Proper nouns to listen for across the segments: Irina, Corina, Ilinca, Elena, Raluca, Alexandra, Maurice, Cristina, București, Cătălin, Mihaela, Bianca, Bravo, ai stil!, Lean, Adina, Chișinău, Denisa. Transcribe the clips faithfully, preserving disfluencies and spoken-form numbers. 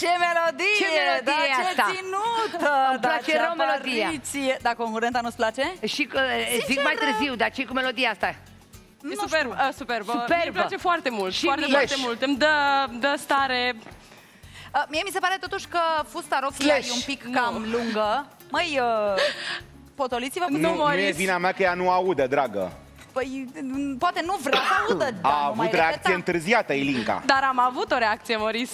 Ce melodie! Ce melodie da, e asta? Ce ținută! Îmi place rău melodia. Dar concurenta nu-ți place? Și uh, zic mai târziu, dar ce cu melodia asta? E superb, uh, superbă. Superbă. Îmi place foarte mult. Și foarte, foarte mult. Îmi dă, dă stare... Uh, mie mi se pare totuși că fusta rochia e un pic cam nu. lungă. Măi, uh, potoliți-vă puțin. Nu, nu e vina mea că ea nu aude, dragă. Păi, poate nu vrea să audă. A avut reacție întârziată, Ilinca. Dar am avut o reacție, Maurice.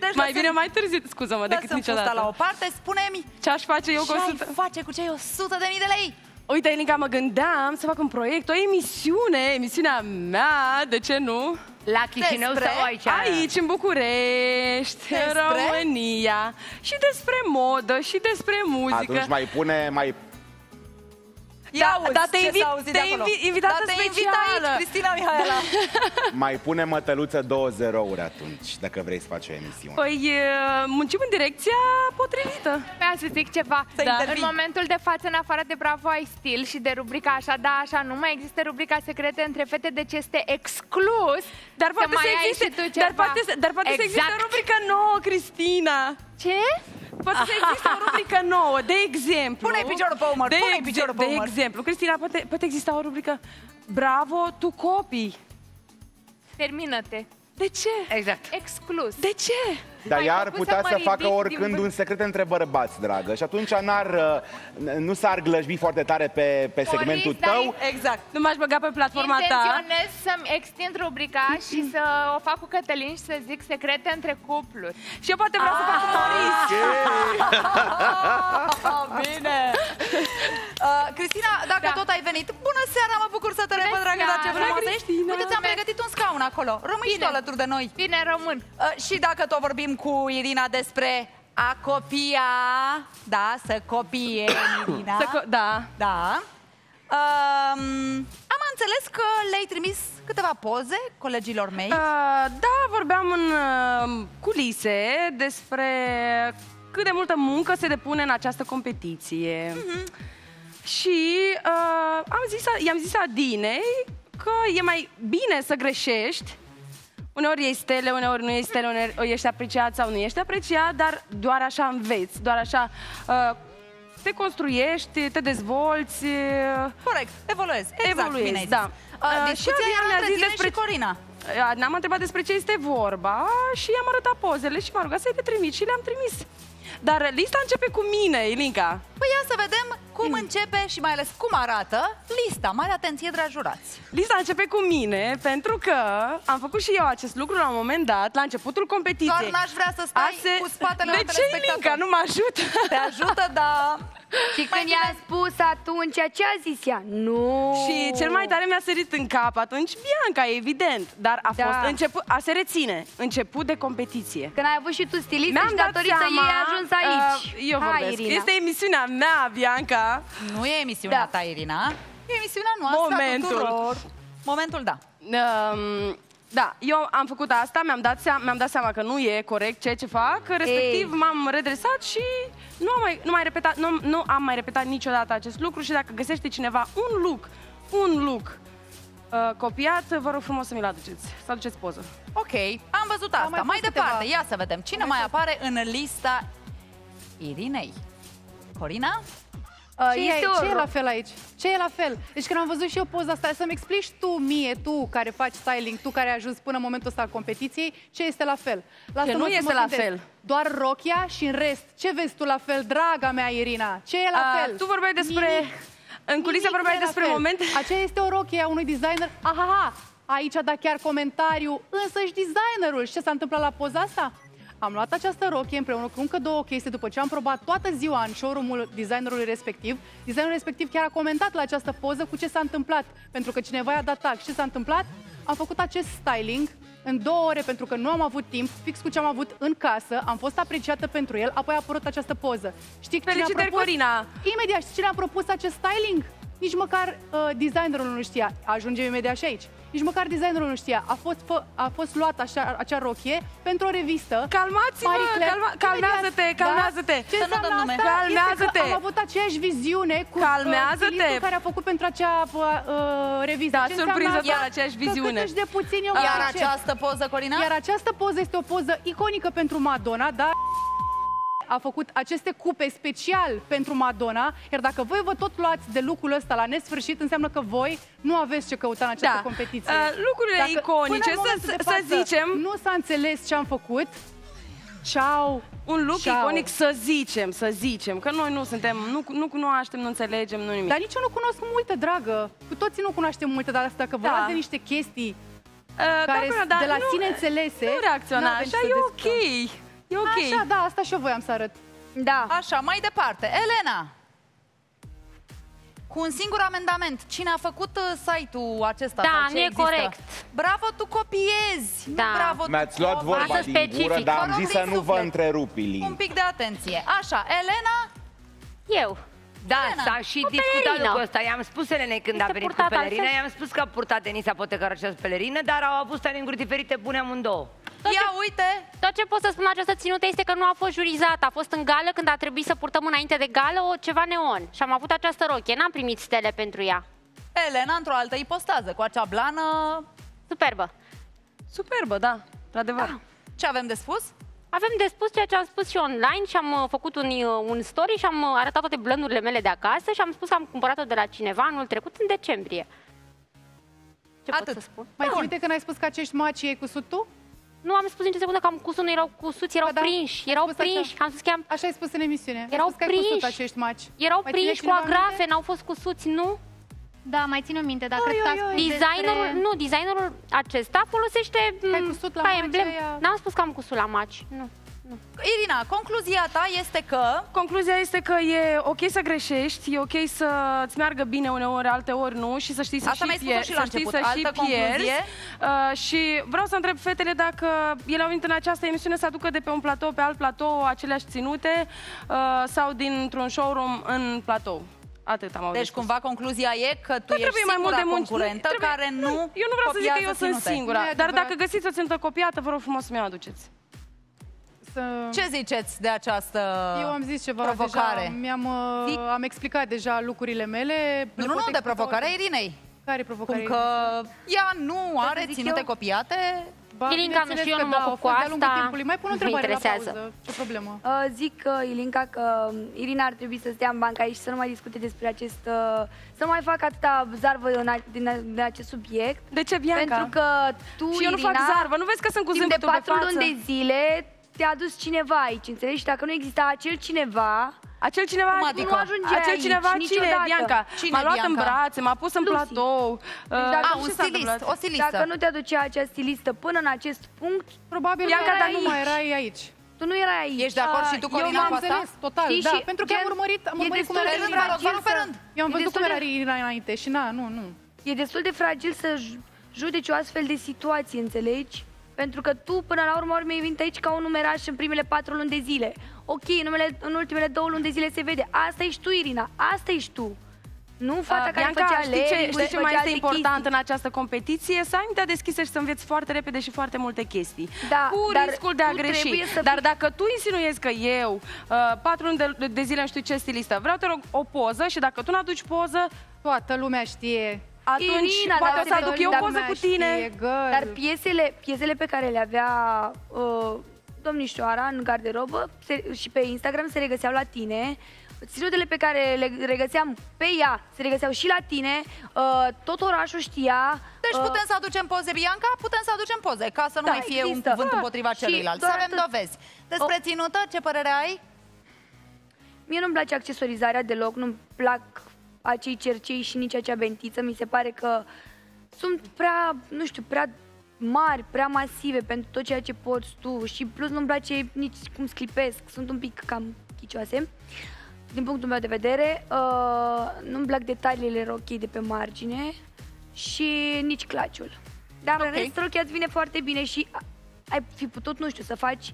Deci mai bine mai târziu, scuză-mă, decât niciodată. La o parte, spune-mi ce aș face eu cu o sută. Face cu cei o sută de mii de lei? Uite, Ilinca, mă gândeam să fac un proiect, o emisiune, emisiunea mea, de ce nu? La Chișinău sau aici? Aici, în București, în România. Și despre modă, și despre muzică. Atunci mai pune, mai... Da, dar te invitată specială, Cristina Mihaela. Mai pune mătăluță două zerouri atunci, dacă vrei să faci o emisiune. Păi muncim în direcția potrivită. Mi-a să zic ceva. În momentul de față, în afară de Bravo, ai stil! Și de rubrica Așa da, așa nu, mai există rubrica Secrete între fete, deci este exclus. Dar poate să existe, dar poate să existe rubrica nouă, Cristina. Ce? Poate să existe o rubrică nouă, de exemplu... Pune-i piciorul pe umăr, pune-i piciorul pe umăr. De exemplu, Cristina, poate, poate exista o rubrică... Bravo, tu copii! Termină-te. De ce? Exact. Exclus. De ce? Dar ea ar putea să facă oricând un secret între bărbați, dragă. Și atunci n-ar, nu s-ar glăjbi foarte tare pe, pe segmentul tău. Exact. Nu m-aș băga pe platforma ta. Intenționez să-mi extind rubrica și să o fac cu Cătălin și să zic secrete între cupluri. Și eu poate vreau să fac Maurice. Bine. Cristina, dacă tot ai venit, bună seara, mă bucur să te revăd, dragă, dar ce frumoasă ești. Uite, ți-am pregătit un scaun acolo. Rămâi și tu alături de noi. Bine, rămân. Și dacă tot vorbim cu Irina despre a copia, da, să copie, Irina. Să co da. Da. Um, am înțeles că le-ai trimis câteva poze colegilor mei. Uh, da, vorbeam în uh, culise despre cât de multă muncă se depune în această competiție. Uh-huh. Și uh, am zis, i-am zis Adinei că e mai bine să greșești. Uneori ești stele, uneori nu ești stele, uneori ești apreciat sau nu ești apreciat, dar doar așa înveți, doar așa uh, te construiești, te dezvolți. Corect, evoluezi. Exact, evoluezi, bine da. Uh, uh, și Adina zis despre Corina. Ne-am întrebat despre ce este vorba și i-am arătat pozele și m-a rugat să-i le trimit și le-am trimis. Dar lista începe cu mine, Ilinca. Păi ia să vedem cum începe și mai ales cum arată lista. Mare atenție, dragi jurați. Lista începe cu mine, pentru că am făcut și eu acest lucru la un moment dat, la începutul competiției. Doar n-aș vrea să stai Ase... cu spatele la telespectator. De ce, Ilinca? Nu mă ajută? Te ajută, da. Și când i-a spus atunci, ce a zis ea? Nu. Și cel mai tare mi-a sărit în cap atunci Bianca, evident. Dar a da. fost început, a se reține, început de competiție. Când ai avut și tu stilistă și datorită ei ai ajuns aici. Uh, eu Hai, vorbesc. Irina. Este emisiunea mea, Bianca. Nu e emisiunea da. ta, Irina. E emisiunea noastră. Momentul. Tuturor. Momentul, da. Um, Da, eu am făcut asta, mi-am dat, mi-am dat seama că nu e corect ceea ce fac, respectiv m-am redresat și nu am mai, nu, mai repetat, nu, nu am mai repetat niciodată acest lucru și dacă găsește cineva un look, un look uh, copiat, vă rog frumos să mi-l aduceți, să aduceți poză. Ok, am văzut asta. Mai, mai departe, câteva... ia să vedem cine am mai să... apare în lista Irinei. Corina? Ce e, ce e la fel aici? Ce e la fel? Deci când am văzut și eu poza asta, să-mi explici tu mie, tu care faci styling, tu care ai ajuns până în momentul ăsta al competiției, ce este la fel? Lasă că nu este la fel. Doar rochia și în rest. Ce vezi tu la fel, draga mea Irina? Ce e la A, fel? Tu vorbeai despre... Nimic. În culise vorbeai despre momente... Aceea este o rochie a unui designer. Ahaha! Aici a dat chiar comentariu, însă-și designerul. Și ce s-a întâmplat la poza asta? Am luat această rochie împreună cu încă două chestii după ce am probat toată ziua în showroom-ul designerului respectiv. Designerul respectiv chiar a comentat la această poză cu ce s-a întâmplat, pentru că cineva i-a dat tag. Ce s-a întâmplat? Am făcut acest styling în două ore pentru că nu am avut timp, fix cu ce am avut în casă, am fost apreciată pentru el, apoi a apărut această poză. Știi cine a propus? Felicitări, Corina! Imediat, știi cine a propus acest styling? Nici măcar uh, designerul nu știa. Ajungem imediat și aici. Nici măcar designerul nu știa. A fost, fă, a fost luat așa, acea rochie pentru o revistă. Calmați-vă! Calma, calmează-te! Calmează-te! Da? Să nu dăm nume. Calmează-te! Am avut aceeași viziune cu stilistul care a făcut pentru acea uh, revistă. Da, surprinzător, aceeași viziune. Că de puțin eu Iar această poză, Corina? Iar această poză este o poză iconică pentru Madonna, dar a făcut aceste cupe special pentru Madonna, iar dacă voi vă tot luați de lucrul ăsta la nesfârșit, înseamnă că voi nu aveți ce căuta în această da. competiție. Uh, lucrurile dacă iconice, să, să zicem... Nu s-a înțeles ce am făcut. Ciao! Un look Ciao. iconic, să zicem, să zicem, că noi nu suntem, nu, nu cunoaștem, nu înțelegem, nu nimic. Dar nici eu nu cunosc multe, dragă. Cu toții nu cunoaștem multe, dar asta că vă da. luați de niște chestii uh, care da, da, de la nu, sine înțelese... Nu reacționați, dar e ok. E okay. Așa, da, asta și eu voiam să arăt. Da. Așa, mai departe. Elena, cu un singur amendament, cine a făcut site-ul acesta? Da, nu e corect. Bravo, tu copiezi. Da. Nu, bravo, mi-ați luat vorba din gură, dar am zis să nu vă întrerup, Ilinca. Un pic de atenție. Așa, Elena? Eu. Da, s-a și discutat lucrul ăsta. I-am spus Elenei când a venit cu pelerina, i-am spus că a purtat Denisa, poate că această pelerină, dar au avut stylinguri diferite, bune amândouă. Tot Ia ce, uite! Tot ce pot să spun la această ținută este că nu a fost jurizată. A fost în gală când a trebuit să purtăm înainte de gală o ceva neon. Și am avut această rochie, n-am primit stele pentru ea. Elena, într-o altă ipostază, cu acea blană... Superbă! Superbă, da, într-adevăr. Da. Ce avem de spus? Avem de spus ceea ce am spus și online și am făcut un, un story și am arătat toate blunurile mele de acasă și am spus că am cumpărat-o de la cineva anul trecut, în decembrie. Ce Atât. pot să spun? Mai da. uite că n-ai spus că acești maci ei cu sutul? Nu am spus nicio secundă că am cusut, nu erau cusuți, erau da, prinși, erau prinși. Așa. Am spus că am... așa ai spus în emisiune. Erau spus prinși, acești maci. Erau mai prinși cu agrafe, n-au fost cusuți, nu? Da, mai țin o minte, dar cred că designerul, despre... nu, designerul acesta folosește ca emblem. N-am spus că am cusut la maci, nu. Nu. Irina, concluzia ta este că... Concluzia este că e ok să greșești, e ok să-ți meargă bine uneori, alteori nu, și să știi să Asta și, pier și, la să știi să și pierzi. Uh, și vreau să întreb fetele dacă ele au venit în această emisiune să aducă de pe un platou pe alt platou aceleași ținute uh, sau dintr-un showroom în platou. Atât am auzit. Deci cumva concluzia e că tu ești singura concurentă care nu... Eu nu vreau să zic că eu sunt singura, dar dacă găsiți o ținută copiată, vă rog frumos să mi-o aduceți. Ce ziceți de această Eu am zis ceva provocare? Mi-am am explicat deja lucrurile mele. Nu, nu, nu, de provocarea Irinei. Care provocare? Cum că ea nu are ținute eu? copiate. Ba, Ilinca, nu știu, eu nu mă ocup cu asta. Mai pun o întrebare la pauză. Ce problemă? Uh, zic, uh, Ilinca, că Irina ar trebui să stea în banca aici și să nu mai discute despre acest... Uh, să nu mai fac atâta zarvă din acest subiect. De ce, Bianca? Pentru că tu, și Irina, eu nu fac zarvă. Nu vezi că sunt cu zâmbetul pe față? Timp de patru luni de zile te-a dus cineva aici, înțelegi? Și dacă nu exista acel cineva... Acel cineva adică? nu ajunge Acel aici, cineva cine, Bianca? M-a luat Bianca? în brațe, m-a pus în Lucy. platou. Deci dacă A, un stilist, o stilistă. Dacă nu te aducea acea stilistă până în acest punct, probabil Bianca, nu, erai dar nu mai erai aici. Tu nu erai aici. Ești de acord și tu, Corina, cu asta? Total, da, și pentru că am urmărit, am urmărit cum era Irina. Eu am văzut cum era Irina înainte și na, nu, nu. E destul de fragil să judeci o astfel de situație, înțelegi? Pentru că tu, până la urmă, mi-ai venit aici ca un numeraș în primele patru luni de zile. Ok, în, numele, în ultimele două luni de zile se vede. Asta ești tu, Irina, asta ești tu. Nu fata uh, care Bianca, făcea știi ce, știi ce mai este important chestii. în această competiție? Să ai mintea deschisă și să înveți foarte repede și foarte multe chestii. Da, cu dar riscul de a greși. Să... Dar dacă tu insinuezi că eu, uh, patru luni de, de zile, nu știu ce stilistă, vreau, te rog, o poză și dacă tu nu aduci poză, toată lumea știe... Atunci, Irina, poate o să aduc eu o poză cu tine. Dar piesele, piesele pe care le avea uh, domnișoara în garderobă se, și pe Instagram se regăseau la tine. Ținutele pe care le regăseam pe ea se regăseau și la tine. Uh, tot orașul știa. Deci putem uh, să aducem poze, Bianca? Putem să aducem poze, ca să nu da, mai fie există. un cuvânt da, împotriva celuilalt. Să avem atât. dovezi. Despre oh. ținută, ce părere ai? Mie nu-mi place accesorizarea deloc, nu-mi plac... acei cercei și nici acea bentiță, mi se pare că sunt prea, nu știu, prea mari, prea masive pentru tot ceea ce porți tu și plus nu-mi place nici cum sclipesc, sunt un pic cam chicioase, din punctul meu de vedere, uh, nu-mi plac detaliile rochii de pe margine și nici claciul. Dar okay. în rest, rochia îți vine foarte bine și ai fi putut, nu știu, să faci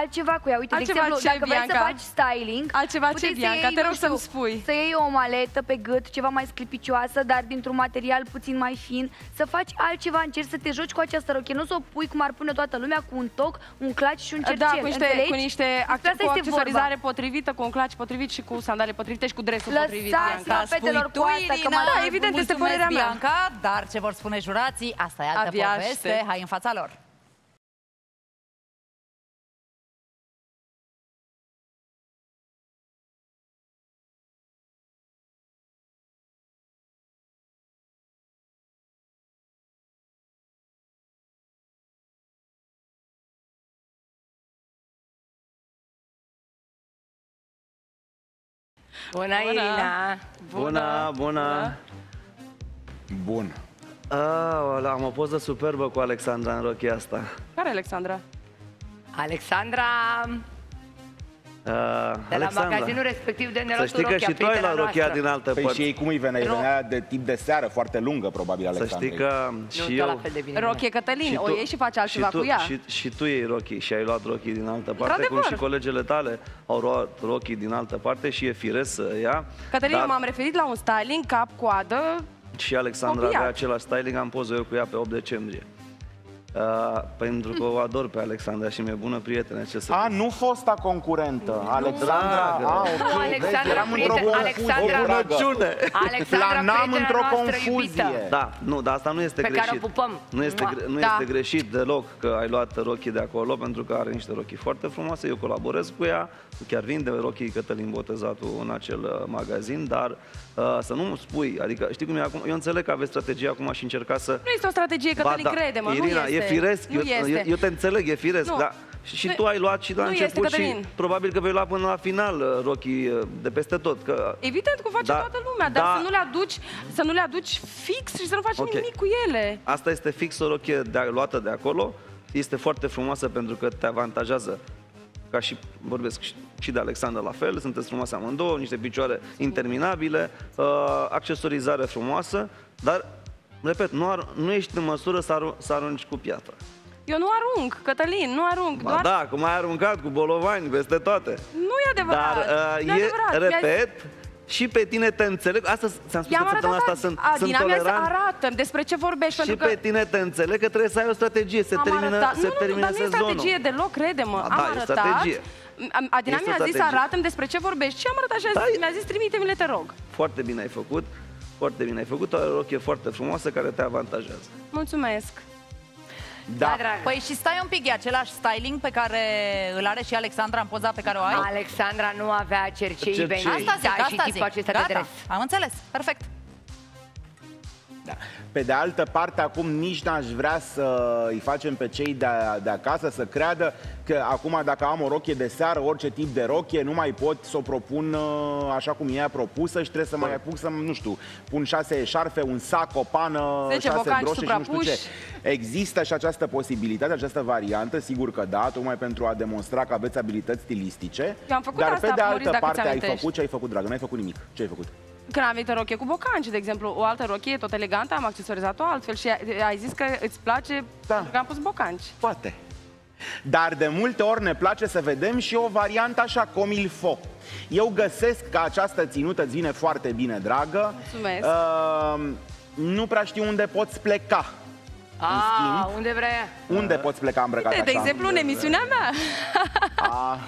altceva cu ea. Uite, altceva de exemplu, dacă Bianca vrei să faci styling, altceva ce, Bianca, iei, te rog să-mi spui. Să iei o maletă pe gât, ceva mai sclipicioasă, dar dintr-un material puțin mai fin, să faci altceva, încerci să te joci cu această rochie, nu să o pui cum ar pune toată lumea, cu un toc, un claci și un cercel. Da, cu niște, cu niște acces, cu accesorizare potrivită, cu un claci potrivit și cu sandale potrivite și cu dresul potrivit. Lăsați-mă fetelor cu asta, că da, evident, este părerea mea. Bianca, dar ce vor spune jurații, asta e altă poveste, hai în fața lor. Bună, Irina! Bună, bună! Bun! Aolea, am o poză superbă cu Alexandra în rochia asta. Care Alexandra? Alexandra! Uh, de Alexandra. La magazinul respectiv de neroșul. Să știi că și tu ai la rochia din altă păi parte. Și ei cum îi venea? Îi venea de tip de seară, foarte lungă, probabil, Alexandra. Să știi că și eu... Rochie Cătălin, o iei și faci altceva cu ea. Și, și tu iei rochii și ai luat rochii din altă parte, cum și colegele tale au luat rochii din altă parte și e firesc să ia. Cătălin, dar... m-am referit la un styling, cap-coadă. Și Alexandra avea același styling, am poză eu cu ea pe opt decembrie. Uh, pentru că o ador pe Alexandra și mi-e bună prietenă. Ce să a, nu fosta concurentă. Alexandra, nu, a, okay, nu, Alexandra, prieten, o, Alexandra, o Alexandra la n-am într-o confuzie. Da, nu, dar asta nu este pe greșit. Care o pupăm. Nu, este, nu da. este greșit deloc că ai luat rochii de acolo, pentru că are niște rochii foarte frumoase. Eu colaborez cu ea, chiar vinde rochii Cătălin Botezatu în acel magazin, dar uh, să nu-mi spui, adică știi cum e acum? Eu înțeleg că aveți strategia acum și încerca să... Nu este o strategie, Cătălin, crede-mă, nu este. E firesc, eu, eu, eu te înțeleg, e firesc, nu. Dar și nu, tu ai luat și la început și probabil că vei lua până la final rochii de peste tot. Că... Evident că o face da, toată lumea, da, dar să nu le aduci, să nu le aduci fix și să nu faci okay. nimic cu ele. Asta este fix o rochie de, luată de acolo, este foarte frumoasă pentru că te avantajează. Ca și vorbesc și de Alexandra la fel, sunteți frumoase amândouă, niște picioare interminabile, uh, accesorizare frumoasă, dar... Repet, nu, ar, nu ești în măsură să, aru, să arunci cu piatră. Eu nu arunc, Cătălin, nu arunc. Ba doar... da, cum ai aruncat cu bolovani peste toate. Nu e adevărat. Dar, uh, nu e, adevărat. Repet, și pe tine te înțeleg. Asta ți-am spus că asta sunt, sunt tolerant. Arată despre ce vorbești. Și pentru că... pe tine te înțeleg că trebuie să ai o strategie. Se termină sezonul. Nu, nu, termină dar nu e strategie deloc, crede-mă. Am da, arătat. Strategie. Adina mi-a zis, arată-mi despre ce vorbești. Și am arătat și da, mi-a zis, trimite-mi-le, te rog. Foarte bine ai făcut. Foarte bine ai făcut, o rochie foarte frumoasă care te avantajează. Mulțumesc! Da, da dragă. Păi și stai un pic, e același styling pe care îl are și Alexandra în poza pe care o ai? Alexandra nu avea cercei, cercei. Asta zic, da, asta și tipul acesta de dres. Am înțeles, perfect. Da. Pe de altă parte, acum nici n-aș vrea să îi facem pe cei de, de acasă să creadă că acum dacă am o rochie de seară, orice tip de rochie, nu mai pot să o propun așa cum e propusă și trebuie să mai apuc să, nu știu, pun șase șarfe, un sac, o pană, șase broșe și nu știu ce. Există și această posibilitate, această variantă, sigur că da, tocmai pentru a demonstra că aveți abilități stilistice. Dar pe de altă parte ai făcut ce ai făcut, dragă, n-ai făcut nimic. Ce ai făcut? Când am venit în rochie cu bocanci, de exemplu, o altă rochie, tot elegantă, am accesorizat-o altfel și ai zis că îți place da. pentru că am pus bocanci. Poate. Dar de multe ori ne place să vedem și o variantă așa, comilfo. Eu găsesc că această ținută îți vine foarte bine, dragă. Mulțumesc. Uh, nu prea știu unde poți pleca. A, unde vrei? Unde poți pleca îmbrăcat așa? De exemplu, în emisiunea mea. A...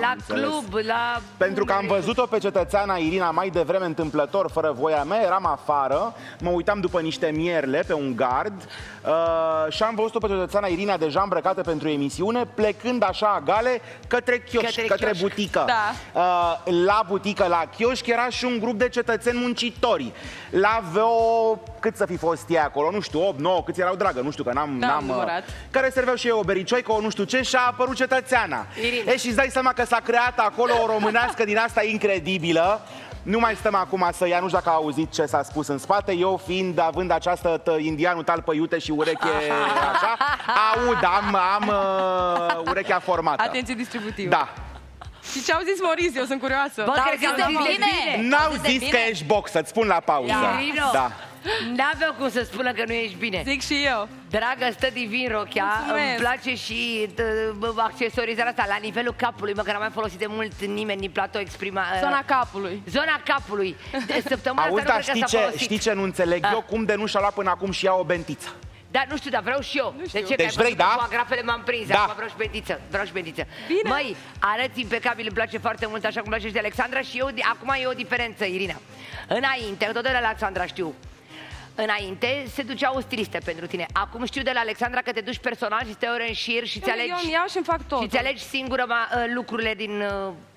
La club, la... Pentru că am văzut-o pe cetățeana Irina mai devreme întâmplător, fără voia mea, eram afară, mă uitam după niște mierle pe un gard uh, și am văzut-o pe cetățeana Irina deja îmbrăcată pentru emisiune, plecând așa a gale către chioșc, către, către chioșc. butică. Da. Uh, la butică, la chioșc, era și un grup de cetățeni muncitori. La vreo... cât să fi fost ea acolo, nu știu, opt, nouă, câți erau, dragă, nu știu, că n-am... Da, uh, care serveau și eu o bericioică, o nu știu ce, și a apărut cetățeana. Irina. E, și îți dai seama că s-a creat acolo o românească din asta incredibilă. Nu mai stăm acum să ia, nu știu dacă a auzit ce s-a spus în spate. Eu fiind, având această indianul talpă iute și ureche așa, aud, am, am uh, urechea formată. Atenție distributivă. Da. Și ce au zis Maurice? Eu sunt curioasă. N-au zis, zis, zis, zis, zis, zis, zis că ești box, să-ți spun la pauză. Da. N-aveau cum să spună că nu ești bine. Zic și eu. Dragă, stă divin rochea. Mulțumesc. Îmi place și accesorizarea asta la nivelul capului, mă, că n-am mai folosit de mult nimeni din platou exprima... Zona capului. Zona capului. De săptămâna asta nu cred că s-a folosit. Știi ce nu înțeleg eu? Cum de nu și-a luat până acum și ea o bentiță? Da, nu știu, dar vreau și eu. De ce? Deci vrei, da? Cu agrafele m-am prins, da. Acum vreau și betiță, vreau și betiță. Bine. Măi, arăți impecabil, îmi place foarte mult, așa cum place și de Alexandra. Și eu, acum e o diferență, Irina. Înainte, tot de la Alexandra știu, înainte se duceau o stilistă pentru tine. Acum știu de la Alexandra că te duci personal și stai ore în șir și ți-alegi... Eu îmi iau și-mi fac totul. Și ți-alegi singură lucrurile din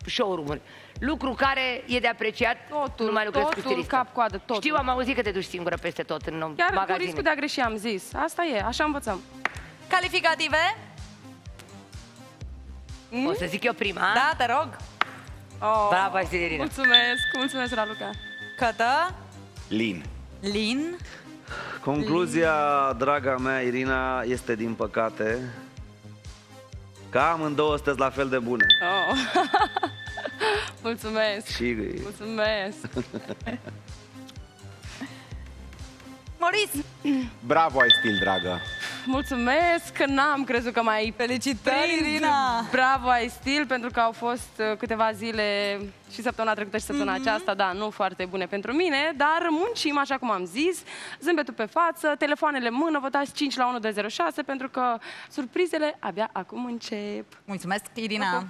showroom-uri. Lucru care e de apreciat, totul, nu mai lucrezi cu stilista. Cap-coadă, totul. Știu, am auzit că te duci singură peste tot în magazine. Chiar cu riscul de a greși am zis. Asta e, așa învățăm. Calificative? O să zic eu prima. Da, te rog. Oh, bravo, ai stil!. Mulțumesc, mulțumesc, Raluca. Cătă? Lean. Lean? Concluzia, Lean. Draga mea, Irina, este din păcate că amândouă sunteți la fel de bune. Oh. Mulțumesc! Și... mulțumesc! Maurice! Bravo, ai stil, dragă! Mulțumesc că n-am crezut că mai felicitări, Irina! Bravo, ai stil, pentru că au fost câteva zile și săptămâna trecută și săptămâna mm-hmm. aceasta, da, nu foarte bune pentru mine, dar muncim, așa cum am zis, zâmbetul pe față, telefoanele în mână, votați cinci la unu de zero șase, pentru că surprizele abia acum încep. Mulțumesc, Irina!